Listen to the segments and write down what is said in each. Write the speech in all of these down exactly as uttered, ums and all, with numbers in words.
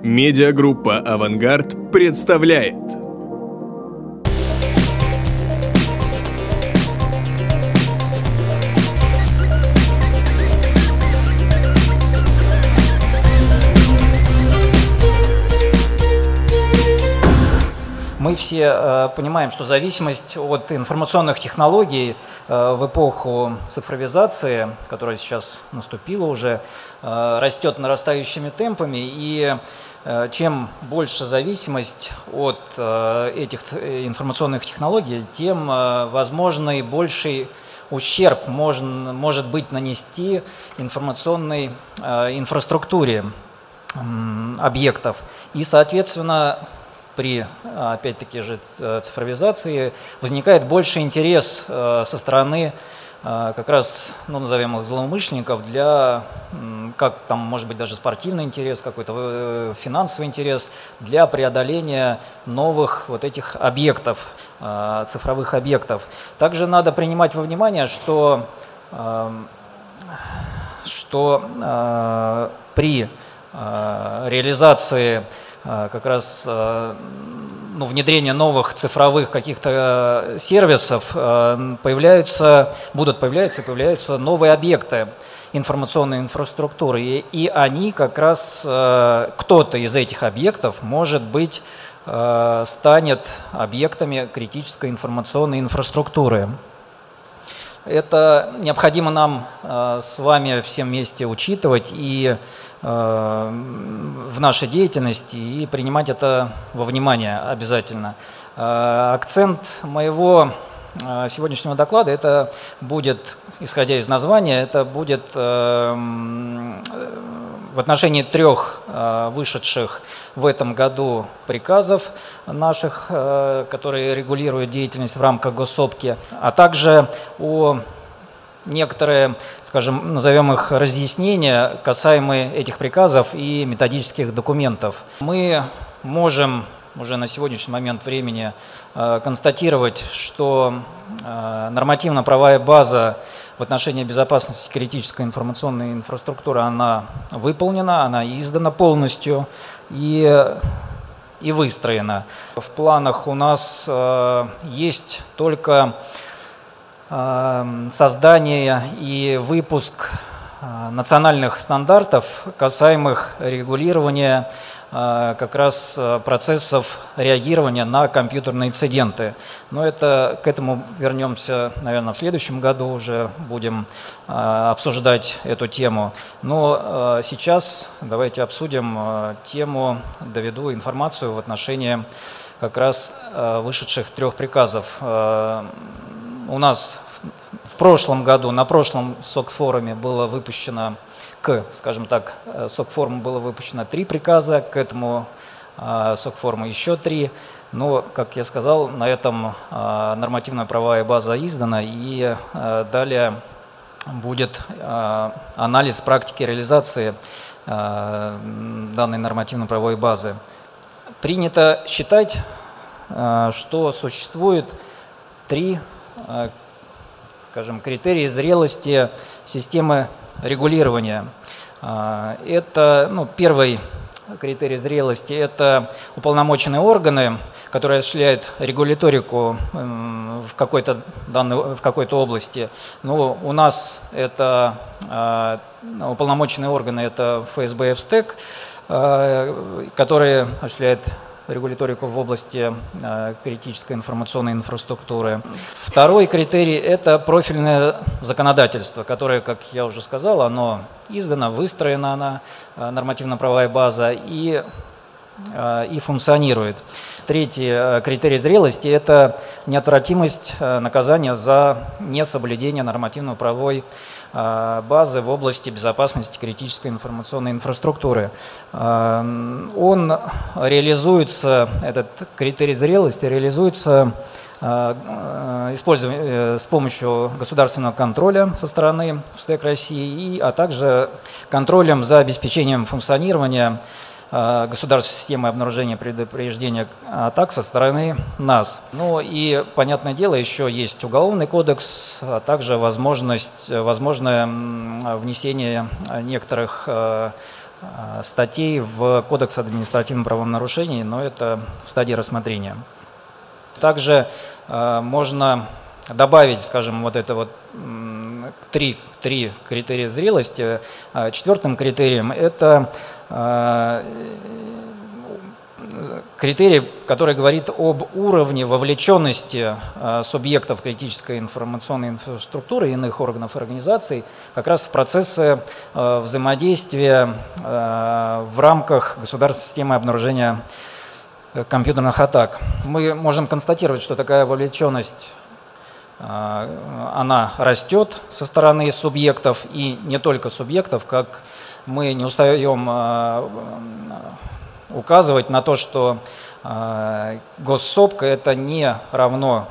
Медиагруппа «Авангард» представляет. Мы все э, понимаем, что зависимость от информационных технологий э, в эпоху цифровизации, которая сейчас наступила уже, э, растет нарастающими темпами, и э, чем больше зависимость от э, этих информационных технологий, тем, э, возможно, и больший ущерб можно, может быть нанести информационной э, инфраструктуре э, объектов. И, соответственно, при, опять-таки же, цифровизации возникает больше интерес со стороны как раз, ну, назовем их, злоумышленников для, как там, может быть, даже спортивный интерес, какой-то финансовый интерес для преодоления новых вот этих объектов, цифровых объектов. Также надо принимать во внимание, что, что при реализации как раз, ну, внедрение новых цифровых каких-то сервисов появляются, будут появляться и появляются новые объекты информационной инфраструктуры. И, и они как раз, кто-то из этих объектов, может быть, станет объектами критической информационной инфраструктуры. Это необходимо нам с вами всем вместе учитывать и в нашей деятельности, и принимать это во внимание обязательно. Акцент моего сегодняшнего доклада, это будет, исходя из названия, это будет в отношении трех вышедших в этом году приказов наших, которые регулируют деятельность в рамках ГосСОПКИ, а также о некоторые, скажем, назовем их, разъяснения, касаемые этих приказов и методических документов. Мы можем уже на сегодняшний момент времени констатировать, что нормативно-правовая база в отношении безопасности критической информационной инфраструктуры, она выполнена, она издана полностью и, и выстроена. В планах у нас есть только создание и выпуск национальных стандартов, касаемых регулирования как раз процессов реагирования на компьютерные инциденты. Но это, к этому вернемся, наверное, в следующем году уже будем обсуждать эту тему. Но сейчас давайте обсудим тему, доведу информацию в отношении как раз вышедших трех приказов. У нас в прошлом году, на прошлом сок-форуме было выпущено, к, скажем так, сок-форуму было выпущено три приказа, к этому сок-форуму еще три. Но, как я сказал, на этом нормативная правовая база издана, и далее будет анализ практики реализации данной нормативно-правовой базы. Принято считать, что существует три, скажем, критерии зрелости системы регулирования. Это, ну, первый критерий зрелости – это уполномоченные органы, которые осуществляют регуляторику в какой-то данной, в какой-то области. Ну, у нас это уполномоченные органы – это эф эс бэ, эф стэк, которые осуществляют регуляторику в области э, критической информационной инфраструктуры. Второй критерий – это профильное законодательство, которое, как я уже сказал, оно издано, выстроена она, э, нормативно-правовая база, и, э, и функционирует. Третий э, критерий зрелости – это неотвратимость э, наказания за несоблюдение нормативно-правовой э, базы в области безопасности критической информационной инфраструктуры. Э, он реализуется, этот критерий зрелости реализуется э, используя, э, с помощью государственного контроля со стороны эф эс тэ эк России, и, а также контролем за обеспечением функционирования государственной системы обнаружения и предупреждения атак со стороны нас. Ну и, понятное дело, еще есть уголовный кодекс, а также возможность, возможное внесение некоторых статей в Кодекс административных правонарушений, но это в стадии рассмотрения. Также можно добавить, скажем, вот это вот три, три критерия зрелости. Четвертым критерием это критерий, который говорит об уровне вовлеченности субъектов критической информационной инфраструктуры и иных органов и организаций как раз в процессы взаимодействия в рамках государственной системы обнаружения компьютерных атак. Мы можем констатировать, что такая вовлеченность она растет со стороны субъектов, и не только субъектов, как мы не устаем указывать на то, что ГосСОПКА это не равно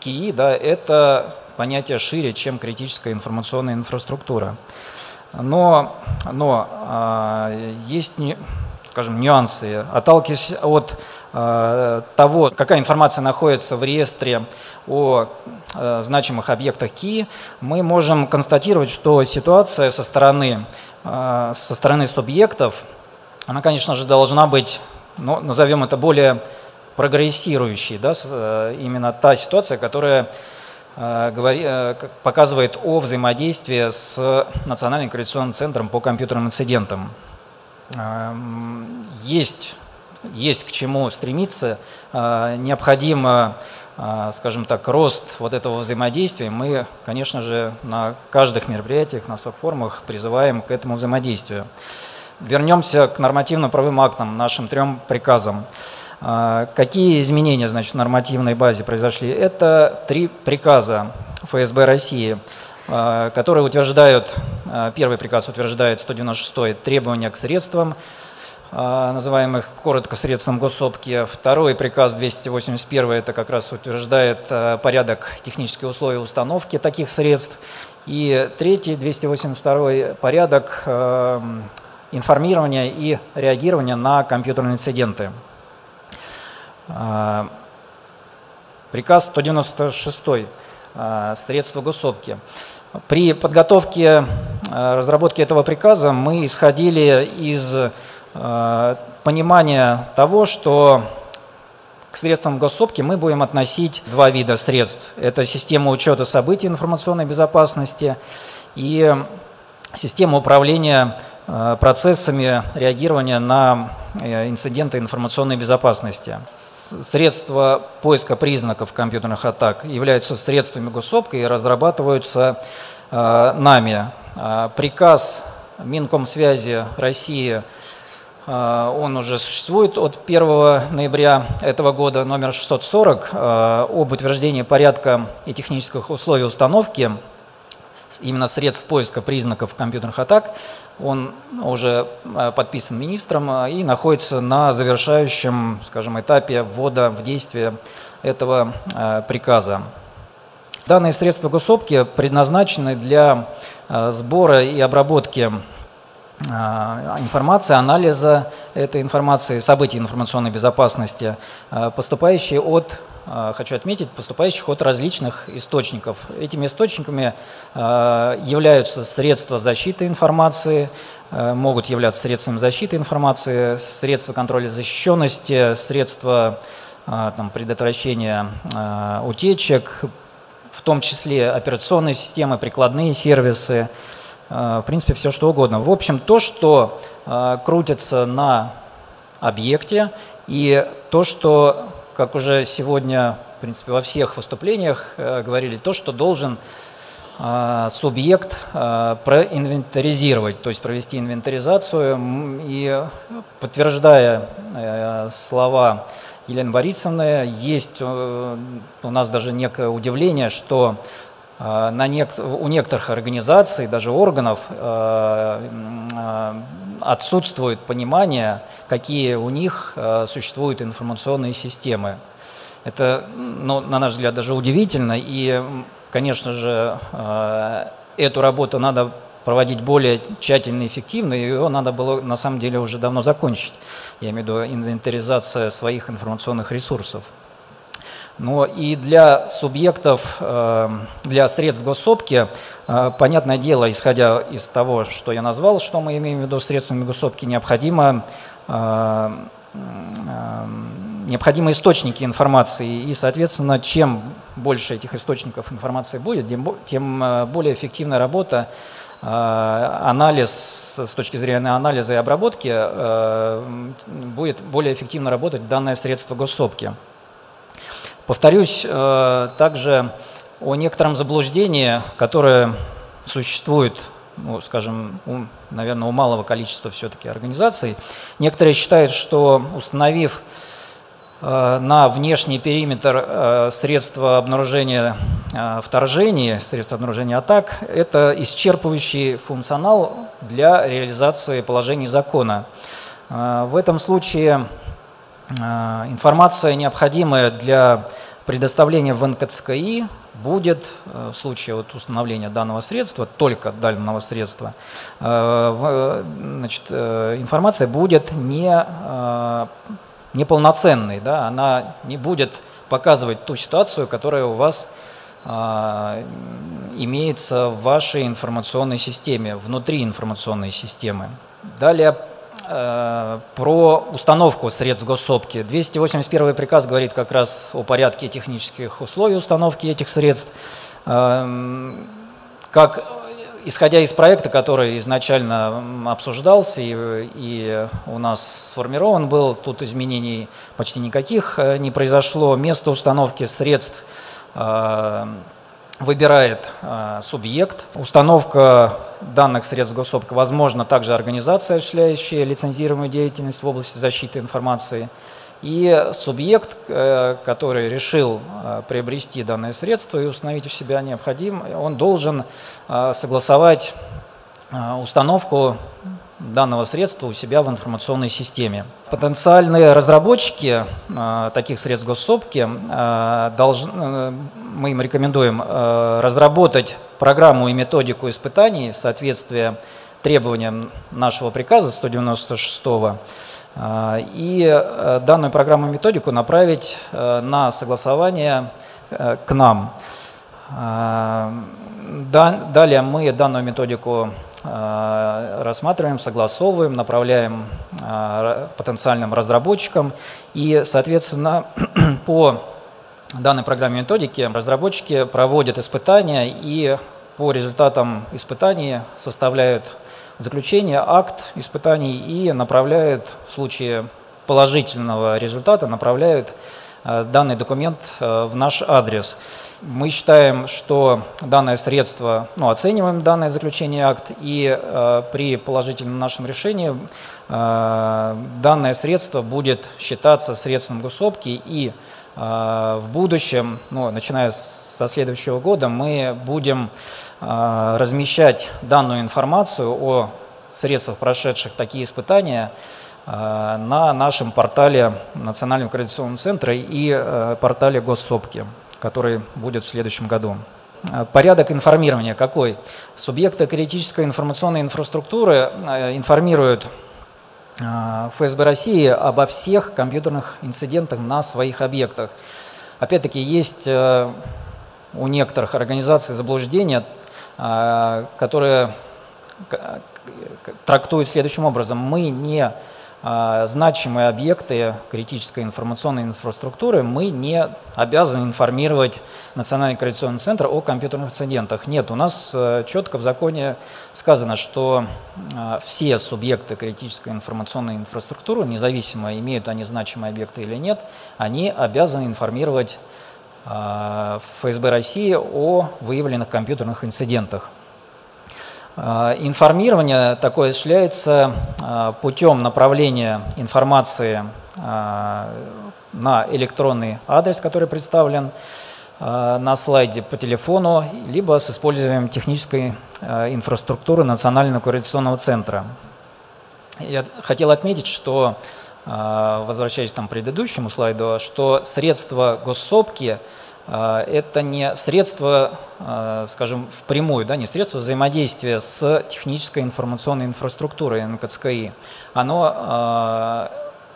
КИИ, да, это понятие шире, чем критическая информационная инфраструктура. Но, но есть, скажем, нюансы, отталкиваясь от того, какая информация находится в реестре о значимых объектах КИИ, мы можем констатировать, что ситуация со стороны, со стороны субъектов, она, конечно же, должна быть, ну, назовем это более прогрессирующей, да, именно та ситуация, которая показывает о взаимодействии с Национальным координационным центром по компьютерным инцидентам. Есть Есть к чему стремиться, необходимо, скажем так, рост вот этого взаимодействия. Мы, конечно же, на каждых мероприятиях, на сок-форумах призываем к этому взаимодействию. Вернемся к нормативно-правовым актам, нашим трем приказам. Какие изменения, значит, в нормативной базе произошли? Это три приказа эф эс бэ России, которые утверждают, первый приказ утверждает сто девяносто шестое требования к средствам, называемых коротко средством госсопки. Второй приказ двести восемьдесят один это как раз утверждает порядок, технические условия установки таких средств. И третий, двести восемьдесят два порядок информирования и реагирования на компьютерные инциденты. Приказ сто девяносто шесть средства госсопки. При подготовке разработки этого приказа мы исходили из понимание того, что к средствам госсопки мы будем относить два вида средств. Это система учета событий информационной безопасности и система управления процессами реагирования на инциденты информационной безопасности. Средства поиска признаков компьютерных атак являются средствами госсопки и разрабатываются нами. Приказ Минкомсвязи России, он уже существует от первого ноября этого года, номер шестьсот сорок, об утверждении порядка и технических условий установки именно средств поиска признаков компьютерных атак. Он уже подписан министром и находится на завершающем, скажем, этапе ввода в действие этого приказа. Данные средства госсопки предназначены для сбора и обработки информации, анализа этой информации, событий информационной безопасности, поступающие от, хочу отметить, поступающих от различных источников. Этими источниками являются средства защиты информации, могут являться средствами защиты информации, средства контроля защищенности, средства там, предотвращения утечек, в том числе операционные системы, прикладные сервисы, в принципе, все что угодно. В общем, то, что крутится на объекте, и то, что, как уже сегодня, в принципе, во всех выступлениях говорили, то, что должен субъект проинвентаризировать, то есть провести инвентаризацию. И подтверждая слова Елены Борисовны, есть у нас даже некое удивление, что На нек- у некоторых организаций, даже органов, отсутствует понимание, какие у них существуют информационные системы. Это, ну, на наш взгляд, даже удивительно. И, конечно же, эту работу надо проводить более тщательно и эффективно, и ее надо было, на самом деле, уже давно закончить. Я имею в виду инвентаризация своих информационных ресурсов. Но и для субъектов, для средств госсобки, понятное дело, исходя из того, что я назвал, что мы имеем в виду средствами госсобки, необходимо, необходимы источники информации. И, соответственно, чем больше этих источников информации будет, тем более эффективная работа, анализ, с точки зрения анализа и обработки, будет более эффективно работать данное средство госсобки. Повторюсь также о некотором заблуждении, которое существует, ну, скажем, у, наверное, у малого количества все-таки организаций. Некоторые считают, что, установив на внешний периметр средства обнаружения вторжений, средства обнаружения атак, это исчерпывающий функционал для реализации положений закона. В этом случае информация, необходимая для предоставления в эн ка цэ ка и, будет в случае вот установления данного средства, только данного средства, значит, информация будет не, неполноценной, да, она не будет показывать ту ситуацию, которая у вас имеется в вашей информационной системе, внутри информационной системы. Далее, про установку средств госсобки. двести восемьдесят первый приказ говорит как раз о порядке технических условий установки этих средств. Как, исходя из проекта, который изначально обсуждался и, и у нас сформирован был, тут изменений почти никаких не произошло. Место установки средств выбирает э, субъект. Установка данных средств госсобка возможна также организация, осуществляющая лицензируемую деятельность в области защиты информации. И субъект, э, который решил э, приобрести данное средство и установить у себя необходим, он должен э, согласовать э, установку данного средства у себя в информационной системе. Потенциальные разработчики э, таких средств госсобки э, должны... Э, мы им рекомендуем разработать программу и методику испытаний в соответствии требованиям нашего приказа сто девяносто шестого и данную программу и методику направить на согласование к нам. Далее мы данную методику рассматриваем, согласовываем, направляем потенциальным разработчикам и, соответственно, по в данной программе методики разработчики проводят испытания и по результатам испытаний составляют заключение, акт испытаний и направляют, в случае положительного результата, направляют э, данный документ э, в наш адрес. Мы считаем, что данное средство, ну, оцениваем данное заключение, акт, и э, при положительном нашем решении э, данное средство будет считаться средством госсобки и в будущем, ну, начиная со следующего года, мы будем э, размещать данную информацию о средствах, прошедших такие испытания, э, на нашем портале Национального координационного центра и э, портале госсобки, который будет в следующем году. Порядок информирования какой? Субъекты критической информационной инфраструктуры э, информируют эф эс бэ России обо всех компьютерных инцидентах на своих объектах. Опять-таки, есть у некоторых организаций заблуждения, которые трактуют следующим образом. Мы не значимые объекты критической информационной инфраструктуры, мы не обязаны информировать Национальный координационный центр о компьютерных инцидентах. Нет, у нас четко в законе сказано, что все субъекты критической информационной инфраструктуры, независимо, имеют они значимые объекты или нет, они обязаны информировать эф эс бэ России о выявленных компьютерных инцидентах. Информирование такое осуществляется путем направления информации на электронный адрес, который представлен на слайде, по телефону, либо с использованием технической инфраструктуры Национального координационного центра. Я хотел отметить, что, возвращаясь там к предыдущему слайду, что средства госсобки — это не средство, скажем, впрямую, да, не средство взаимодействия с технической информационной инфраструктурой эн ка цэ ка и. Оно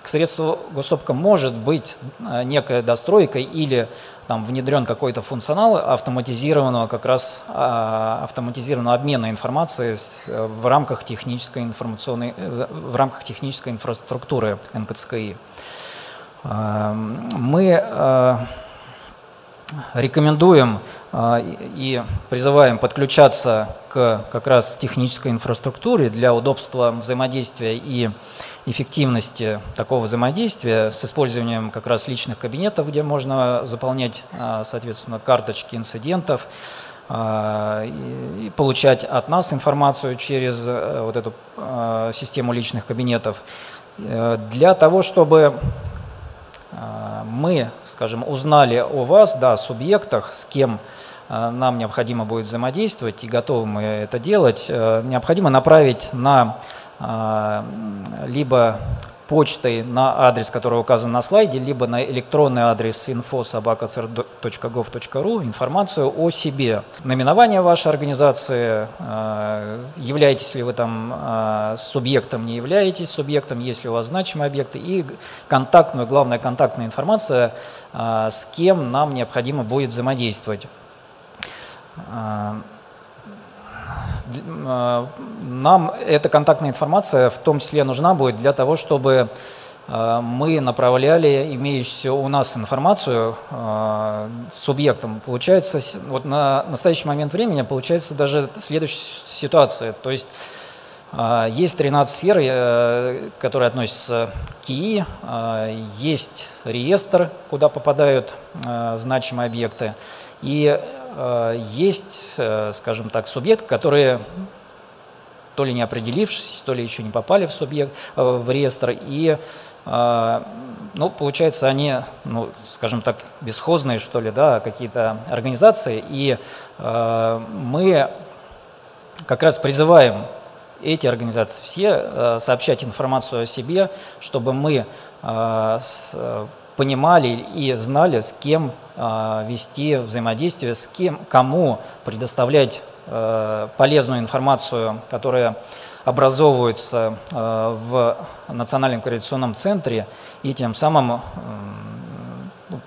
к средству ГосСОПКА может быть некая достройка или там внедрен какой-то функционал автоматизированного как раз автоматизированного обмена информацией в рамках технической информационной, в рамках технической инфраструктуры эн ка цэ ка и. Мы рекомендуем и призываем подключаться к как раз технической инфраструктуре для удобства взаимодействия и эффективности такого взаимодействия с использованием как раз личных кабинетов, где можно заполнять, соответственно, карточки инцидентов и получать от нас информацию через вот эту систему личных кабинетов, для того, чтобы мы, скажем, узнали о вас, да, субъектах, с кем нам необходимо будет взаимодействовать и готовы мы это делать, необходимо направить на либо почтой на адрес, который указан на слайде, либо на электронный адрес инфо собака церт точка гов точка ру информацию о себе. Наименование вашей организации, являетесь ли вы там субъектом, не являетесь субъектом, есть ли у вас значимые объекты, и контактную, главная контактная информация, с кем нам необходимо будет взаимодействовать. Нам эта контактная информация в том числе нужна будет для того, чтобы мы направляли имеющуюся у нас информацию субъектам. Получается, вот на настоящий момент времени получается даже следующая ситуация. То есть есть тринадцать сфер, которые относятся к КИИ, есть реестр, куда попадают значимые объекты, и есть, скажем так, субъекты, которые то ли не определившись, то ли еще не попали в субъект, в реестр, и, ну, получается, они, ну, скажем так, бесхозные, что ли, да, какие-то организации, и мы как раз призываем эти организации все сообщать информацию о себе, чтобы мы понимали и знали, с кем э, вести взаимодействие, с кем, кому предоставлять э, полезную информацию, которая образовывается э, в Национальном координационном центре, и тем самым э,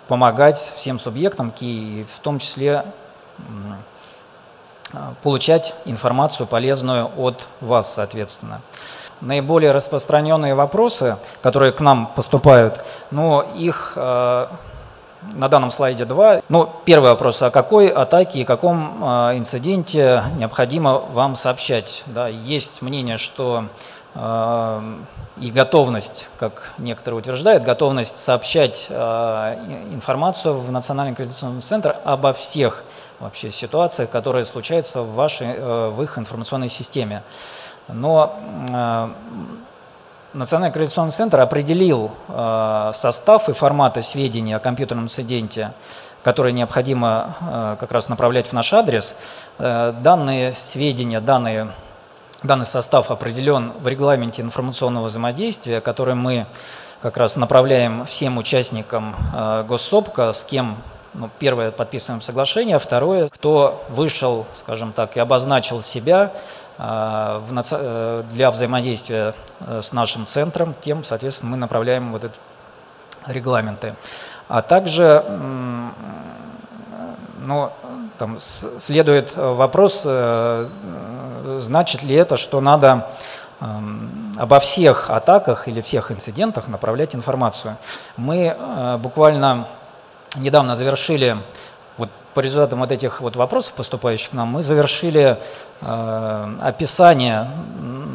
помогать всем субъектам, и в том числе э, получать информацию полезную от вас, соответственно. Наиболее распространенные вопросы, которые к нам поступают, но их э, на данном слайде два. Ну, первый вопрос, о какой атаке и каком э, инциденте необходимо вам сообщать? Да, есть мнение, что э, и готовность, как некоторые утверждают, готовность сообщать э, информацию в Национальный координационный центр обо всех вообще ситуациях, которые случаются в, вашей, э, в их информационной системе. Но э, Национальный координационный центр определил э, состав и форматы сведений о компьютерном инциденте, которые необходимо э, как раз направлять в наш адрес. Э, данные сведения, данные, данный состав определен в регламенте информационного взаимодействия, который мы как раз направляем всем участникам э, ГосСОПКА, с кем, ну, первое, подписываем соглашение, второе, кто вышел, скажем так, и обозначил себя для взаимодействия с нашим центром, тем, соответственно, мы направляем вот эти регламенты. А также, ну, там следует вопрос, значит ли это, что надо обо всех атаках или всех инцидентах направлять информацию. Мы буквально недавно завершили, вот по результатам вот этих вот вопросов, поступающих к нам, мы завершили э, описание,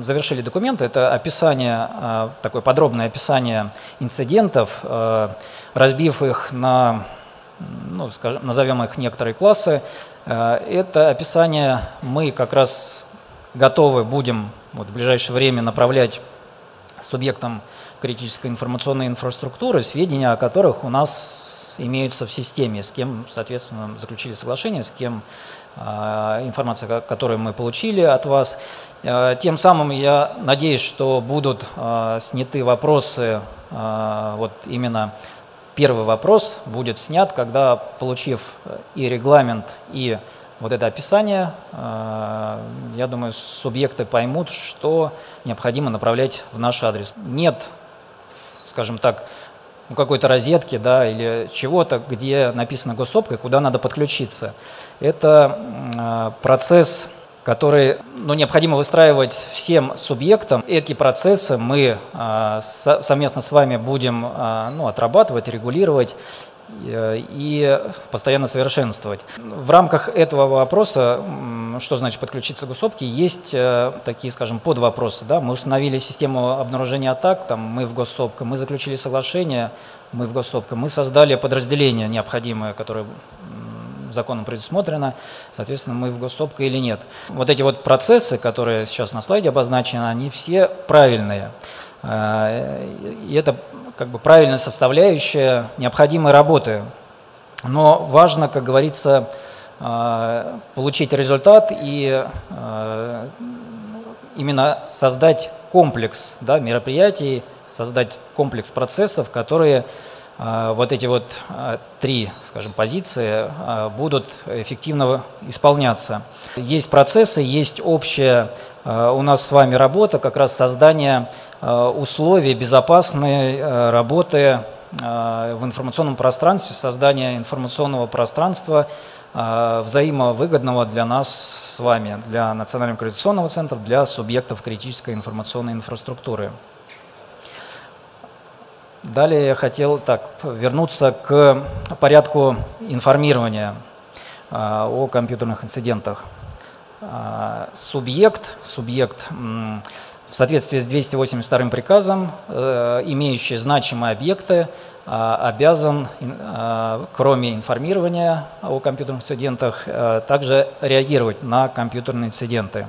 завершили документы, это описание, э, такое подробное описание инцидентов, э, разбив их на, ну, скажем, назовем их некоторые классы. Э, это описание мы как раз готовы будем вот в ближайшее время направлять субъектам критической информационной инфраструктуры, сведения о которых у нас имеются в системе, с кем, соответственно, заключили соглашение, с кем э, информация, которую мы получили от вас. Э, тем самым я надеюсь, что будут э, сняты вопросы, э, вот именно первый вопрос будет снят, когда, получив и регламент, и вот это описание, э, я думаю, субъекты поймут, что необходимо направлять в наш адрес. Нет скажем так, какой-то розетки, да, или чего-то, где написано госсопка, куда надо подключиться. Это процесс, который, ну, необходимо выстраивать всем субъектам. Эти процессы мы совместно с вами будем, ну, отрабатывать, регулировать и постоянно совершенствовать. В рамках этого вопроса, что значит подключиться к госсопке, есть такие, скажем, подвопросы. Да? Мы установили систему обнаружения атак, там, мы в госсопке, мы заключили соглашение, мы в госсопке, мы создали подразделение необходимое, которое законом предусмотрено, соответственно, мы в госсопке или нет. Вот эти вот процессы, которые сейчас на слайде обозначены, они все правильные. И это как бы правильная составляющая необходимой работы. Но важно, как говорится, получить результат и именно создать комплекс, да, мероприятий, создать комплекс процессов, которые вот эти вот три, скажем, позиции будут эффективно исполняться. Есть процессы, есть общая у нас с вами работа, как раз создание условий безопасной работы в информационном пространстве, создание информационного пространства, взаимовыгодного для нас с вами, для Национального координационного центра, для субъектов критической информационной инфраструктуры. Далее я хотел так, вернуться к порядку информирования о компьютерных инцидентах. Субъект, субъект в соответствии с двести восемьдесят вторым приказом, имеющий значимые объекты, обязан, кроме информирования о компьютерных инцидентах, также реагировать на компьютерные инциденты.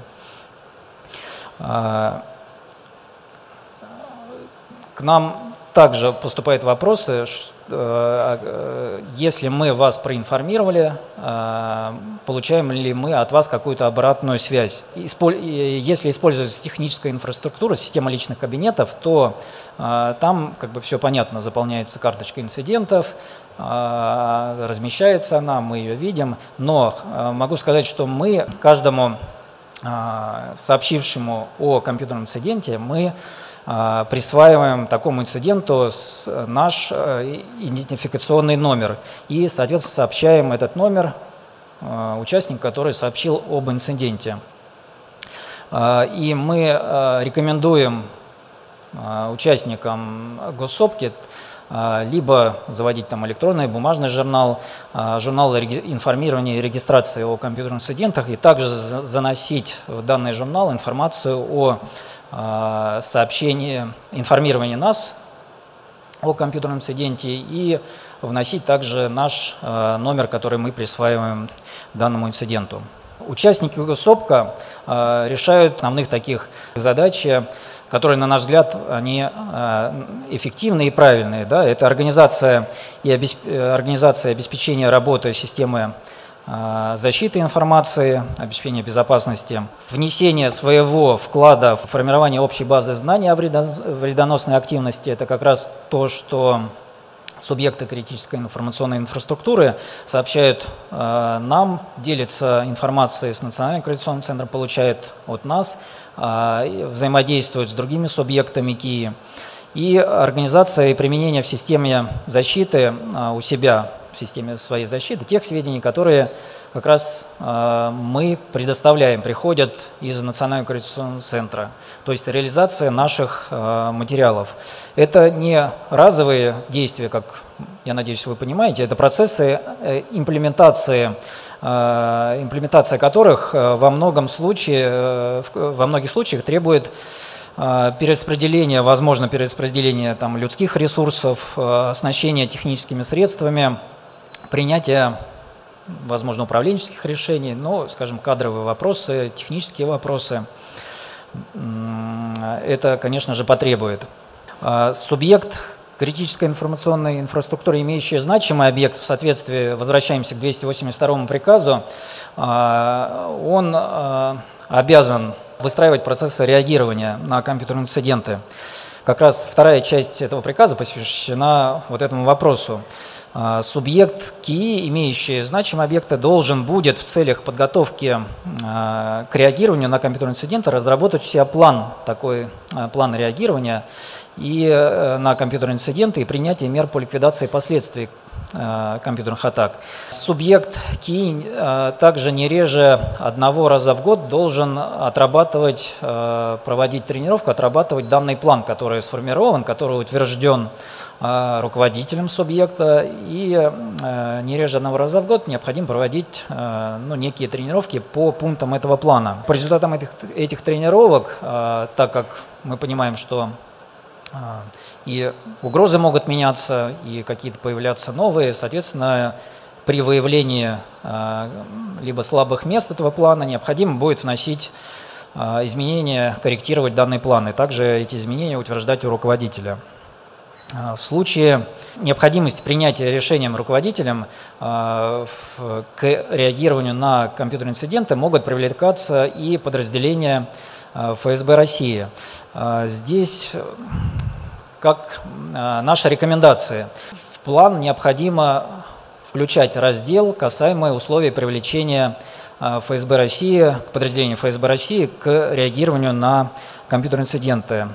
К нам также поступают вопросы, если мы вас проинформировали, получаем ли мы от вас какую-то обратную связь. Если используется техническая инфраструктура, система личных кабинетов, то там как бы все понятно, заполняется карточка инцидентов, размещается она, мы ее видим. Но могу сказать, что мы каждому сообщившему о компьютерном инциденте, мы присваиваем такому инциденту наш идентификационный номер и, соответственно, сообщаем этот номер участнику, который сообщил об инциденте. И мы рекомендуем участникам госсопки либо заводить там электронный, бумажный журнал, журнал информирования и регистрации о компьютерных инцидентах, и также заносить в данный журнал информацию о сообщении, информировании нас о компьютерном инциденте и вносить также наш номер, который мы присваиваем данному инциденту. Участники госсопка решают основных таких задач, которые, на наш взгляд, они эффективные и правильные. Да? Это организация и обесп... организация обеспечения работы системы защиты информации, обеспечения безопасности, внесение своего вклада в формирование общей базы знаний о вредоносной активности. Это как раз то, что субъекты критической информационной инфраструктуры сообщают э, нам, делятся информацией с Национальным координационным центром, получают от нас, э, взаимодействуют с другими субъектами КИИ. И организация и применение в системе защиты э, у себя, в системе своей защиты, тех сведений, которые как раз э, мы предоставляем, приходят из Национального координационного центра. То есть реализация наших э, материалов. Это не разовые действия, как, я надеюсь, вы понимаете, это процессы э, имплементации, э, имплементация которых э, во, многом случае, э, в, во многих случаях требует перераспределение, возможно, перераспределение там, людских ресурсов, оснащение техническими средствами, принятие, возможно, управленческих решений, ну, скажем, кадровые вопросы, технические вопросы. Это, конечно же, потребует. Субъект критической информационной инфраструктуры, имеющий значимый объект, в соответствии, возвращаемся к двести восемьдесят второму приказу, он обязан выстраивать процессы реагирования на компьютерные инциденты. Как раз вторая часть этого приказа посвящена вот этому вопросу. Субъект КИИ, имеющий значимые объекты, должен будет в целях подготовки к реагированию на компьютерные инциденты разработать у себя план, такой план реагирования и на компьютерные инциденты и принятие мер по ликвидации последствий компьютерных атак. Субъект КИИ также не реже одного раза в год должен отрабатывать, проводить тренировку, отрабатывать данный план, который сформирован, который утвержден руководителем субъекта, и не реже одного раза в год необходимо проводить ну, некие тренировки по пунктам этого плана. По результатам этих, этих тренировок, так как мы понимаем, что и угрозы могут меняться, и какие-то появляться новые. Соответственно, при выявлении либо слабых мест этого плана необходимо будет вносить изменения, корректировать данные планы. Также эти изменения утверждать у руководителя. В случае необходимости принятия решением руководителем к реагированию на компьютерные инциденты могут привлекаться и подразделения эф эс бэ России. Здесь как наши рекомендации. В план необходимо включать раздел, касаемый условий привлечения эф эс бэ России, подразделения эф эс бэ России к реагированию на компьютерные инциденты.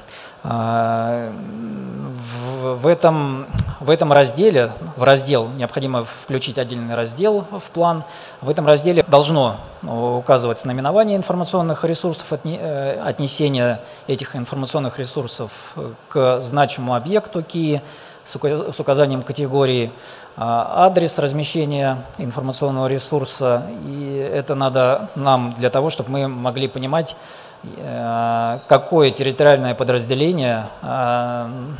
В этом, в этом разделе, в раздел необходимо включить отдельный раздел в план. В этом разделе должно указываться наименование информационных ресурсов, отнесение этих информационных ресурсов к значимому объекту КИИ с указанием категории, адрес размещения информационного ресурса. И это надо нам для того, чтобы мы могли понимать, какое территориальное подразделение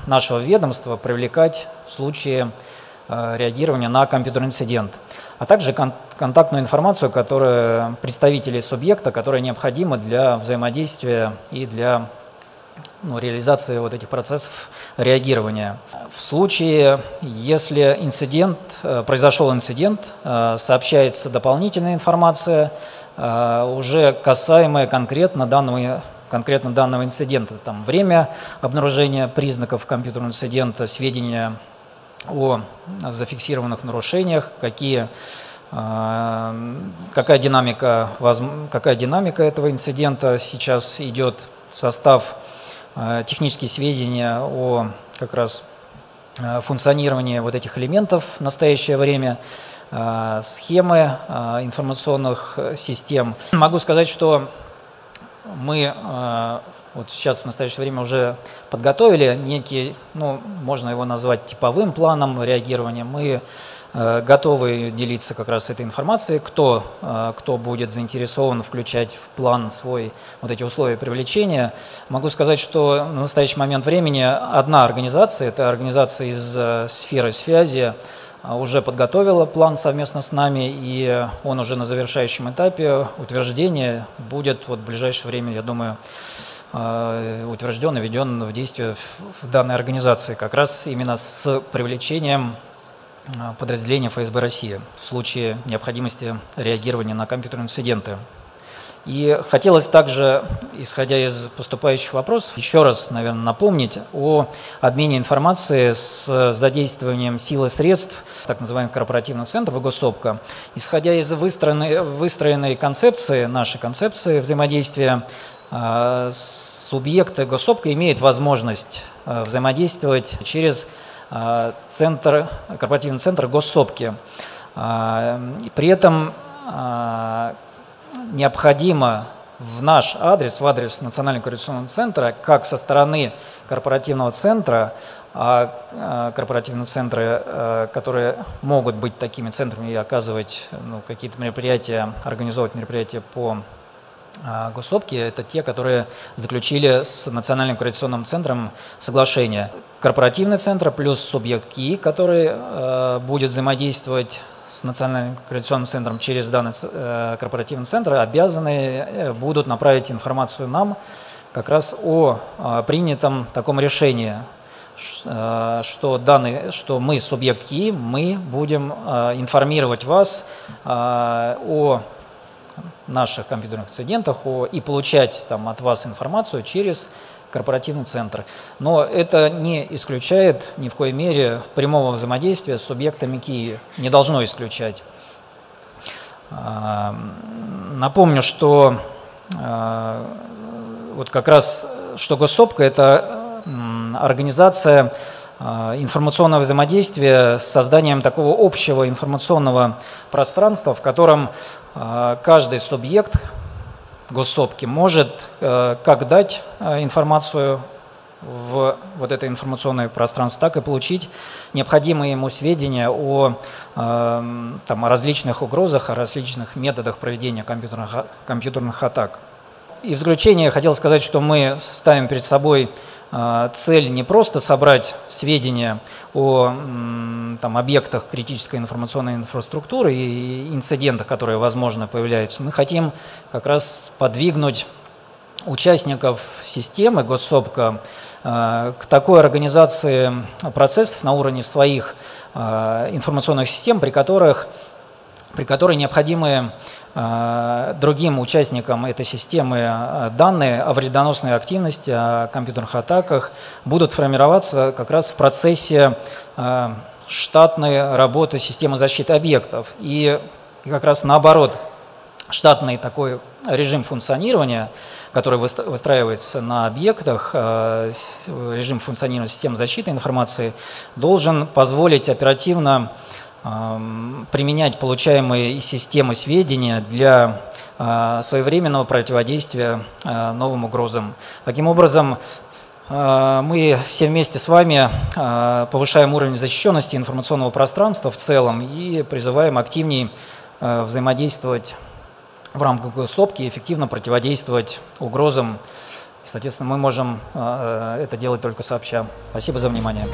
нашего ведомства привлекать в случае реагирования на компьютерный инцидент, а также контактную информацию, которая представителей субъекта, которая необходима для взаимодействия и для ну, реализации вот этих процессов реагирования. В случае, если инцидент, произошел инцидент, сообщается дополнительная информация, уже касаемая конкретно данного, конкретно данного инцидента. Там время обнаружения признаков компьютерного инцидента, сведения о зафиксированных нарушениях, какие, какая, динамика, какая динамика этого инцидента сейчас идет, состав, технические сведения о как раз функционировании вот этих элементов в настоящее время, схемы информационных систем. Могу сказать, что мы вот сейчас в настоящее время уже подготовили некий, ну, можно его назвать типовым планом реагирования. Мы готовы делиться как раз этой информацией, кто, кто будет заинтересован включать в план свой вот эти условия привлечения. Могу сказать, что на настоящий момент времени одна организация, это организация из сферы связи, уже подготовила план совместно с нами, и он уже на завершающем этапе утверждения будет вот в ближайшее время, я думаю, утвержден и введен в действие в данной организации, как раз именно с привлечением подразделения эф эс бэ России в случае необходимости реагирования на компьютерные инциденты. И хотелось также, исходя из поступающих вопросов, еще раз, наверное, напомнить о обмене информации с задействованием сил и средств, так называемых корпоративных центров и ГосСОПКА. Исходя из выстроенной, выстроенной концепции, нашей концепции взаимодействия, субъекты ГосСОПКА имеют возможность взаимодействовать через центр, корпоративный центр ГосСОПКИ. При этом необходимо в наш адрес, в адрес Национального координационного центра, как со стороны корпоративного центра, а корпоративные центры, которые могут быть такими центрами и оказывать ну, какие-то мероприятия, организовывать мероприятия по ГосСОПКИ, это те, которые заключили с Национальным координационным центром соглашение. Корпоративный центр плюс субъект КИИ, который э, будет взаимодействовать с Национальным координационным центром через данный э, корпоративный центр, обязаны э, будут направить информацию нам как раз о э, принятом таком решении, э, что, данный, что мы, субъект КИИ, мы будем э, информировать вас э, о наших компьютерных инцидентах и получать там, от вас информацию через корпоративный центр. Но это не исключает ни в коей мере прямого взаимодействия с субъектами КИИ, не должно исключать. Напомню, что вот как раз что ГосСОПКА – это организация информационного взаимодействия с созданием такого общего информационного пространства, в котором каждый субъект госсопки может как дать информацию в вот это информационное пространство, так и получить необходимые ему сведения о, там, о различных угрозах, о различных методах проведения компьютерных, компьютерных атак. И в заключение я хотел сказать, что мы ставим перед собой цель не просто собрать сведения о там, объектах критической информационной инфраструктуры и инцидентах, которые, возможно, появляются. Мы хотим как раз подвигнуть участников системы ГосСОПКА к такой организации процессов на уровне своих информационных систем, при которых, при которой необходимы другим участникам этой системы данные о вредоносной активности, о компьютерных атаках будут формироваться как раз в процессе штатной работы системы защиты объектов. И как раз наоборот, штатный такой режим функционирования, который выстраивается на объектах, режим функционирования системы защиты информации, должен позволить оперативно применять получаемые из системы сведения для своевременного противодействия новым угрозам. Таким образом, мы все вместе с вами повышаем уровень защищенности информационного пространства в целом и призываем активнее взаимодействовать в рамках ГосСОПКА и эффективно противодействовать угрозам. Соответственно, мы можем это делать только сообща. Спасибо за внимание.